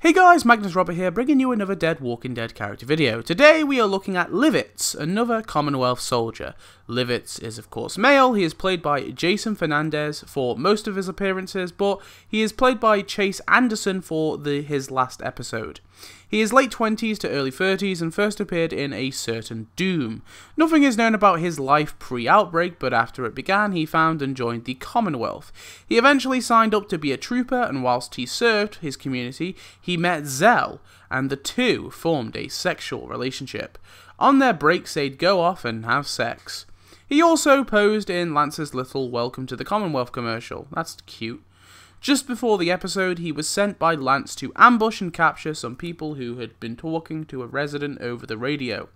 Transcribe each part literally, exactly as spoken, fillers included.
Hey guys, Magnus Robert here, bringing you another Dead Walking Dead character video. Today we are looking at Livitz, another Commonwealth soldier. Livitz is of course male. He is played by Jason Fernandez for most of his appearances, but he is played by Chase Anderson for the, his last episode. He is late twenties to early thirties and first appeared in A Certain Doom. Nothing is known about his life pre-outbreak, but after it began, he found and joined the Commonwealth. He eventually signed up to be a trooper, and whilst he served his community, he met Zell, and the two formed a sexual relationship. On their breaks, they'd go off and have sex. He also posed in Lance's little Welcome to the Commonwealth commercial. That's cute. Just before the episode, he was sent by Lance to ambush and capture some people who had been talking to a resident over the radio.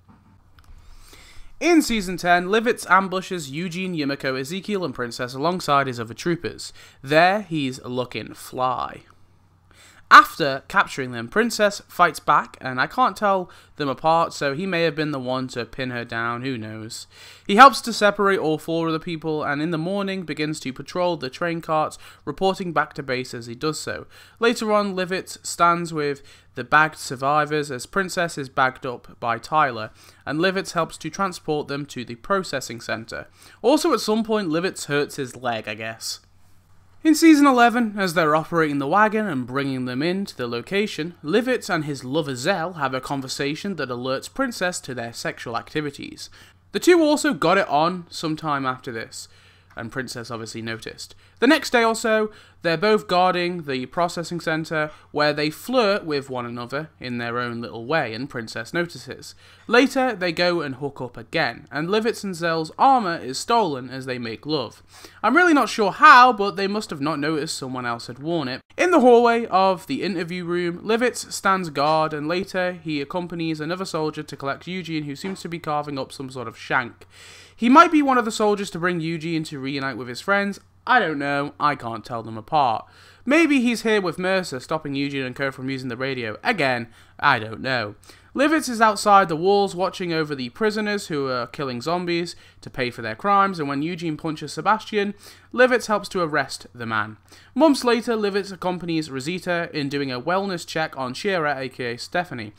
In Season ten, Livitz ambushes Eugene, Yumiko, Ezekiel, and Princess alongside his other troopers. There, he's looking fly. After capturing them, Princess fights back, and I can't tell them apart, so he may have been the one to pin her down, who knows. He helps to separate all four of the people, and in the morning begins to patrol the train carts, reporting back to base as he does so. Later on, Livitz stands with the bagged survivors as Princess is bagged up by Tyler, and Livitz helps to transport them to the processing centre. Also, at some point, Livitz hurts his leg, I guess. In Season eleven, as they're operating the wagon and bringing them in to the location, Livitz and his lover Zell have a conversation that alerts Princess to their sexual activities. The two also got it on sometime after this, and Princess obviously noticed. The next day or so, they're both guarding the processing centre where they flirt with one another in their own little way, and Princess notices. Later, they go and hook up again, and Livitz and Zell's armour is stolen as they make love. I'm really not sure how, but they must have not noticed someone else had worn it. In the hallway of the interview room, Livitz stands guard, and later he accompanies another soldier to collect Eugene, who seems to be carving up some sort of shank. He might be one of the soldiers to bring Eugene to reunite with his friends. I don't know, I can't tell them apart. Maybe he's here with Mercer, stopping Eugene and co from using the radio. Again, I don't know. Livitz is outside the walls, watching over the prisoners who are killing zombies to pay for their crimes, and when Eugene punches Sebastian, Livitz helps to arrest the man. Months later, Livitz accompanies Rosita in doing a wellness check on Shira, aka Stephanie.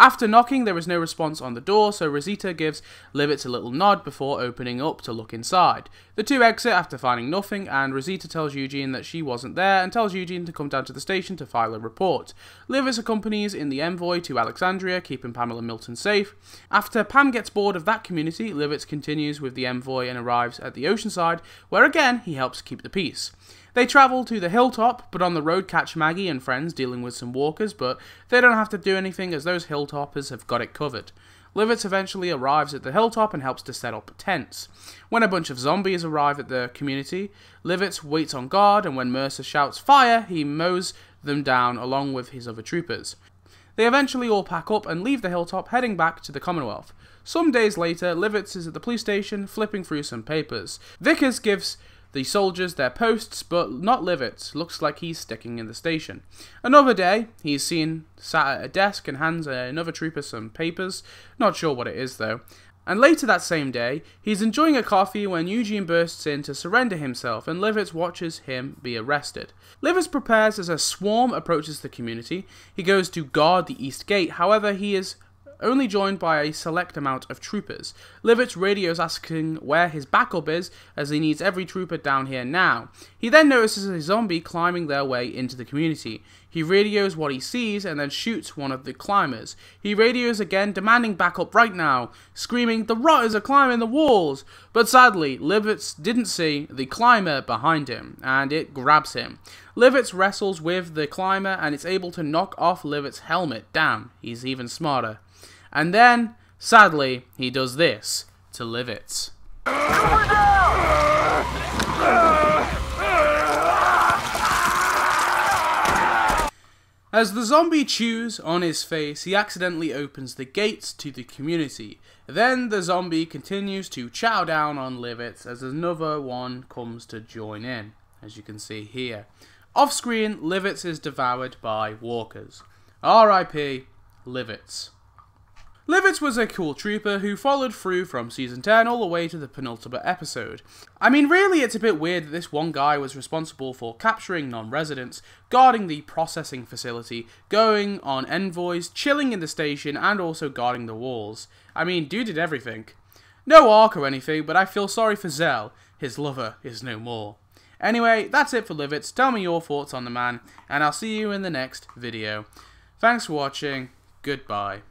After knocking, there is no response on the door, so Rosita gives Livitz a little nod before opening up to look inside. The two exit after finding nothing, and Rosita tells Eugene that she wasn't there and tells Eugene to come down to the station to file a report. Livitz accompanies in the envoy to Alexandria, keeping Pamela Milton safe. After Pam gets bored of that community, Livitz continues with the envoy and arrives at the Oceanside, where again he helps keep the peace. They travel to the hilltop, but on the road catch Maggie and friends dealing with some walkers, but they don't have to do anything as those hilltoppers have got it covered. Livitz eventually arrives at the hilltop and helps to set up tents. When a bunch of zombies arrive at the community, Livitz waits on guard, and when Mercer shouts fire, he mows them down along with his other troopers. They eventually all pack up and leave the hilltop, heading back to the Commonwealth. Some days later, Livitz is at the police station, flipping through some papers. Vickers gives the soldiers their posts, but not Livitz. Looks like he's sticking in the station. Another day, he's seen sat at a desk and hands another trooper some papers. Not sure what it is, though. And later that same day, he's enjoying a coffee when Eugene bursts in to surrender himself, and Livitz watches him be arrested. Livitz prepares as a swarm approaches the community. He goes to guard the east gate, however, he is only joined by a select amount of troopers. Livitz radios asking where his backup is, as he needs every trooper down here now. He then notices a zombie climbing their way into the community. He radios what he sees and then shoots one of the climbers. He radios again, demanding backup right now, screaming, "The rotters are climbing the walls!" But sadly, Livitz didn't see the climber behind him, and it grabs him. Livitz wrestles with the climber and it's able to knock off Livitz's helmet. Damn, he's even smarter. And then, sadly, he does this to Livitz. As the zombie chews on his face, he accidentally opens the gates to the community. Then the zombie continues to chow down on Livitz as another one comes to join in, as you can see here. Off screen, Livitz is devoured by walkers. R I P Livitz. Livitz was a cool trooper who followed through from season ten all the way to the penultimate episode. I mean, really, it's a bit weird that this one guy was responsible for capturing non-residents, guarding the processing facility, going on envoys, chilling in the station, and also guarding the walls. I mean, dude did everything. No arc or anything, but I feel sorry for Zell. His lover is no more. Anyway, that's it for Livitz. Tell me your thoughts on the man, and I'll see you in the next video. Thanks for watching. Goodbye.